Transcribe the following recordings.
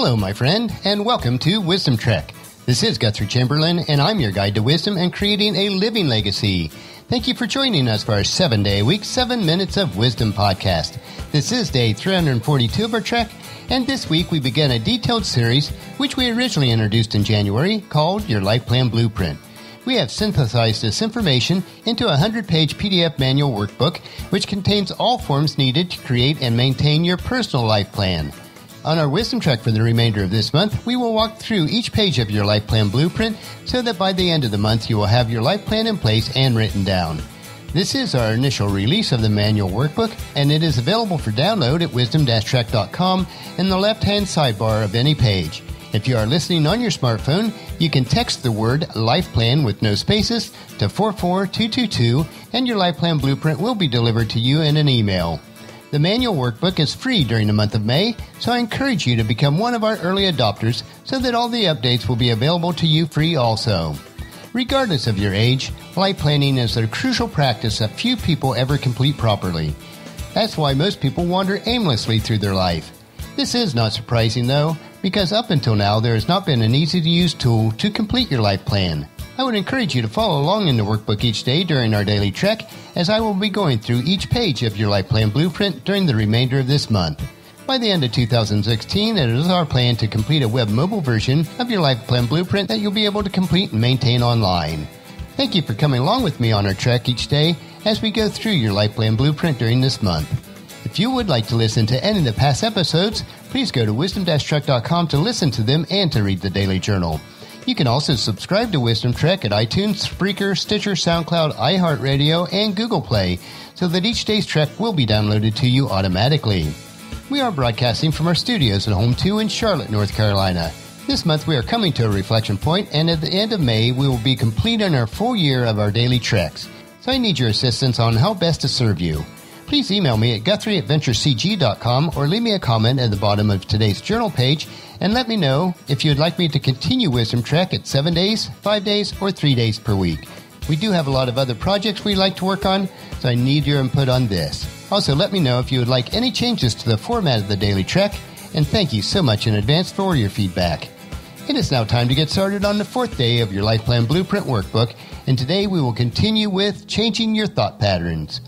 Hello, my friend, and welcome to Wisdom Trek. This is Guthrie Chamberlain, and I'm your guide to wisdom and creating a living legacy. Thank you for joining us for our 7-day week, 7 minutes of wisdom podcast. This is day 342 of our trek, and this week we begin a detailed series, which we originally introduced in January, called Your Life Plan Blueprint. We have synthesized this information into a 100-page PDF manual workbook, which contains all forms needed to create and maintain your personal life plan. On our Wisdom Trek for the remainder of this month, we will walk through each page of your life plan blueprint so that by the end of the month you will have your life plan in place and written down. This is our initial release of the manual workbook, and it is available for download at wisdom-trek.com in the left-hand sidebar of any page. If you are listening on your smartphone, you can text the word LIFEPLAN with no spaces to 44222, and your life plan blueprint will be delivered to you in an email. The manual workbook is free during the month of May, so I encourage you to become one of our early adopters so that all the updates will be available to you free also. Regardless of your age, life planning is a crucial practice that few people ever complete properly. That's why most people wander aimlessly through their life. This is not surprising though, because up until now there has not been an easy-to-use tool to complete your life plan. I would encourage you to follow along in the workbook each day during our daily trek, as I will be going through each page of your life plan blueprint during the remainder of this month. By the end of 2016, it is our plan to complete a web mobile version of your life plan blueprint that you'll be able to complete and maintain online. Thank you for coming along with me on our trek each day as we go through your life plan blueprint during this month. If you would like to listen to any of the past episodes, please go to wisdom-trek.com to listen to them and to read the daily journal. You can also subscribe to Wisdom Trek at iTunes, Spreaker, Stitcher, SoundCloud, iHeartRadio, and Google Play, so that each day's trek will be downloaded to you automatically. We are broadcasting from our studios at Home 2 in Charlotte, North Carolina. This month we are coming to a reflection point, and at the end of May we will be completing our full year of our daily treks. So I need your assistance on how best to serve you. Please email me at guthrieadventurecg.com or leave me a comment at the bottom of today's journal page and let me know if you'd like me to continue Wisdom Trek at 7 days, 5 days, or 3 days per week. We do have a lot of other projects we like to work on, so I need your input on this. Also, let me know if you would like any changes to the format of the Daily Trek, and thank you so much in advance for your feedback. It is now time to get started on the 4th day of your Life Plan Blueprint workbook, and today we will continue with Changing Your Thought Patterns.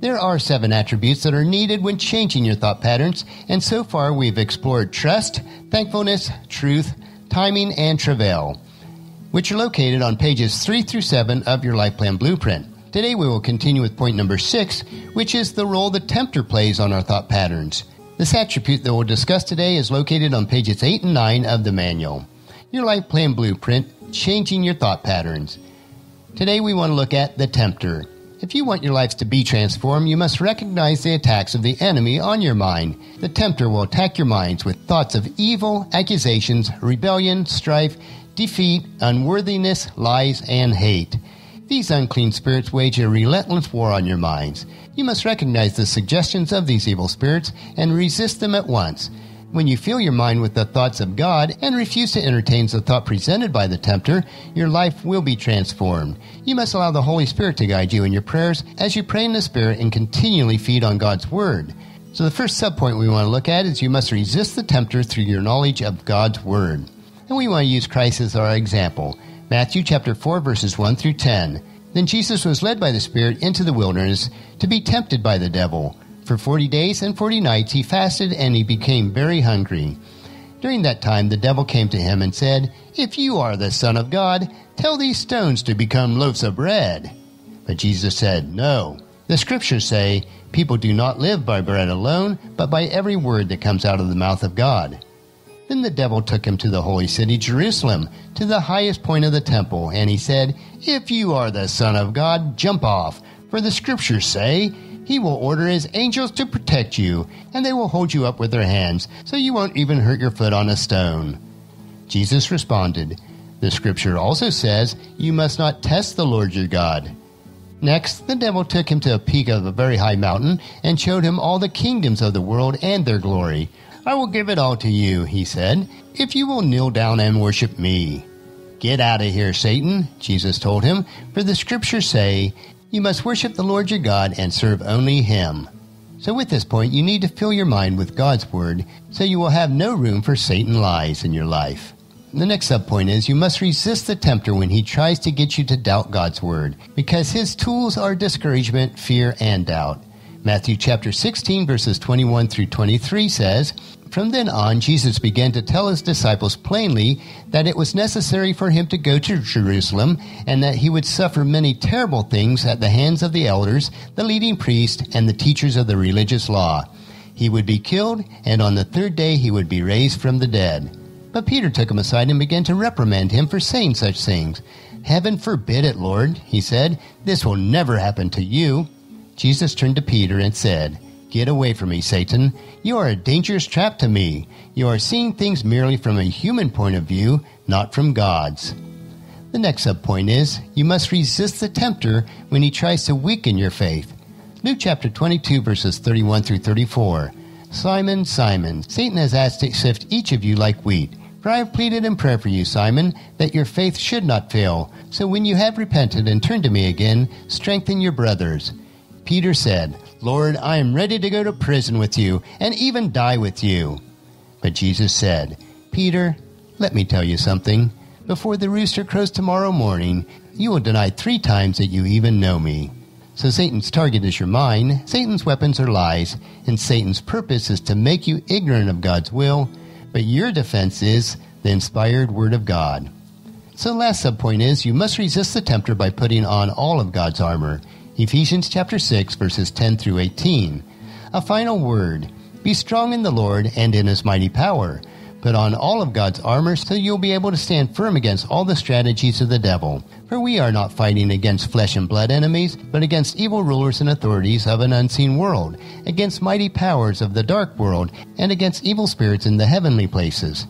There are 7 attributes that are needed when changing your thought patterns, and so far we've explored trust, thankfulness, truth, timing, and travail, which are located on pages 3 through 7 of your Life Plan Blueprint. Today we will continue with point number 6, which is the role the tempter plays on our thought patterns. This attribute that we'll discuss today is located on pages 8 and 9 of the manual. Your Life Plan Blueprint, Changing Your Thought Patterns. Today we want to look at the tempter. If you want your lives to be transformed, you must recognize the attacks of the enemy on your mind. The tempter will attack your minds with thoughts of evil, accusations, rebellion, strife, defeat, unworthiness, lies, and hate. These unclean spirits wage a relentless war on your minds. You must recognize the suggestions of these evil spirits and resist them at once. When you fill your mind with the thoughts of God and refuse to entertain the thought presented by the tempter, your life will be transformed. You must allow the Holy Spirit to guide you in your prayers as you pray in the Spirit and continually feed on God's Word. So the first subpoint we want to look at is you must resist the tempter through your knowledge of God's Word. And we want to use Christ as our example. Matthew chapter 4, verses 1 through 10. Then Jesus was led by the Spirit into the wilderness to be tempted by the devil. For 40 days and 40 nights he fasted, and he became very hungry. During that time the devil came to him and said, "If you are the Son of God, tell these stones to become loaves of bread." But Jesus said, "No, the Scriptures say, people do not live by bread alone, but by every word that comes out of the mouth of God." Then the devil took him to the holy city Jerusalem, to the highest point of the temple, and he said, "If you are the Son of God, jump off, for the Scriptures say, He will order His angels to protect you, and they will hold you up with their hands, so you won't even hurt your foot on a stone." Jesus responded, "The Scripture also says, you must not test the Lord your God." Next, the devil took him to a peak of a very high mountain and showed him all the kingdoms of the world and their glory. "I will give it all to you," he said, "if you will kneel down and worship me." "Get out of here, Satan," Jesus told him, "for the Scriptures say, you must worship the Lord your God and serve only Him." So at this point, you need to fill your mind with God's Word so you will have no room for Satan lies in your life. The next subpoint is you must resist the tempter when he tries to get you to doubt God's Word, because his tools are discouragement, fear, and doubt. Matthew chapter 16, verses 21 through 23 says, "From then on, Jesus began to tell his disciples plainly that it was necessary for him to go to Jerusalem and that he would suffer many terrible things at the hands of the elders, the leading priests, and the teachers of the religious law. He would be killed, and on the third day he would be raised from the dead." But Peter took him aside and began to reprimand him for saying such things. "Heaven forbid it, Lord," he said. "This will never happen to you." Jesus turned to Peter and said, "Get away from me, Satan. You are a dangerous trap to me. You are seeing things merely from a human point of view, not from God's." The next subpoint is, you must resist the tempter when he tries to weaken your faith. Luke chapter 22, verses 31 through 34. "Simon, Simon, Satan has asked to sift each of you like wheat. For I have pleaded in prayer for you, Simon, that your faith should not fail. So when you have repented and turned to me again, strengthen your brothers." Peter said, "Lord, I am ready to go to prison with you and even die with you." But Jesus said, "Peter, let me tell you something. Before the rooster crows tomorrow morning, you will deny 3 times that you even know me." So Satan's target is your mind, Satan's weapons are lies, and Satan's purpose is to make you ignorant of God's will. But your defense is the inspired Word of God. So last subpoint is you must resist the tempter by putting on all of God's armor. Ephesians chapter 6, verses 10 through 18. A final word, be strong in the Lord and in his mighty power. Put on all of God's armor so you'll be able to stand firm against all the strategies of the devil. For we are not fighting against flesh and blood enemies, but against evil rulers and authorities of an unseen world, against mighty powers of the dark world, and against evil spirits in the heavenly places.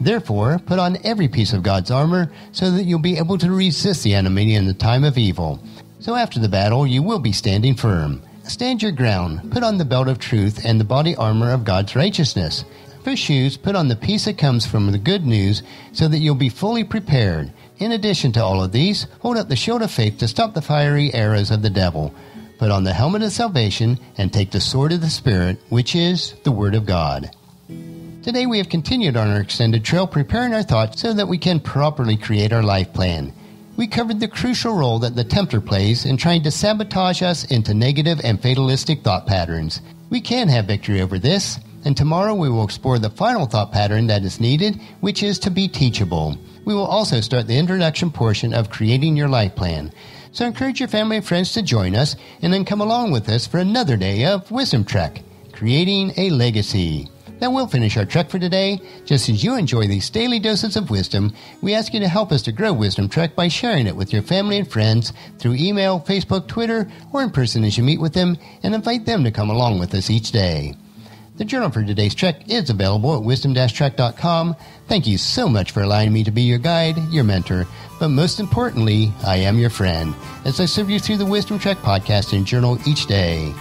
Therefore, put on every piece of God's armor so that you'll be able to resist the enemy in the time of evil. So after the battle, you will be standing firm. Stand your ground, put on the belt of truth and the body armor of God's righteousness. For shoes, put on the peace that comes from the good news so that you'll be fully prepared. In addition to all of these, hold up the shield of faith to stop the fiery arrows of the devil. Put on the helmet of salvation and take the sword of the Spirit, which is the Word of God. Today we have continued on our extended trail, preparing our thoughts so that we can properly create our life plan. We covered the crucial role that the tempter plays in trying to sabotage us into negative and fatalistic thought patterns. We can have victory over this, and tomorrow we will explore the final thought pattern that is needed, which is to be teachable. We will also start the introduction portion of creating your life plan. So encourage your family and friends to join us and then come along with us for another day of Wisdom Trek, creating a legacy. That will finish our trek for today. Just as you enjoy these daily doses of wisdom, we ask you to help us to grow Wisdom Trek by sharing it with your family and friends through email, Facebook, Twitter, or in person as you meet with them, and invite them to come along with us each day. The journal for today's trek is available at wisdom-trek.com. Thank you so much for allowing me to be your guide, your mentor, but most importantly, I am your friend, as I serve you through the Wisdom Trek podcast and journal each day.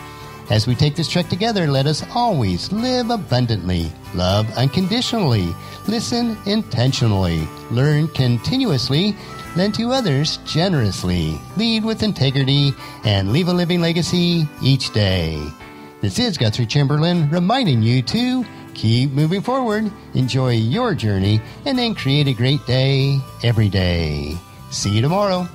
As we take this trek together, let us always live abundantly, love unconditionally, listen intentionally, learn continuously, lend to others generously, lead with integrity, and leave a living legacy each day. This is Guthrie Chamberlain reminding you to keep moving forward, enjoy your journey, and then create a great day every day. See you tomorrow.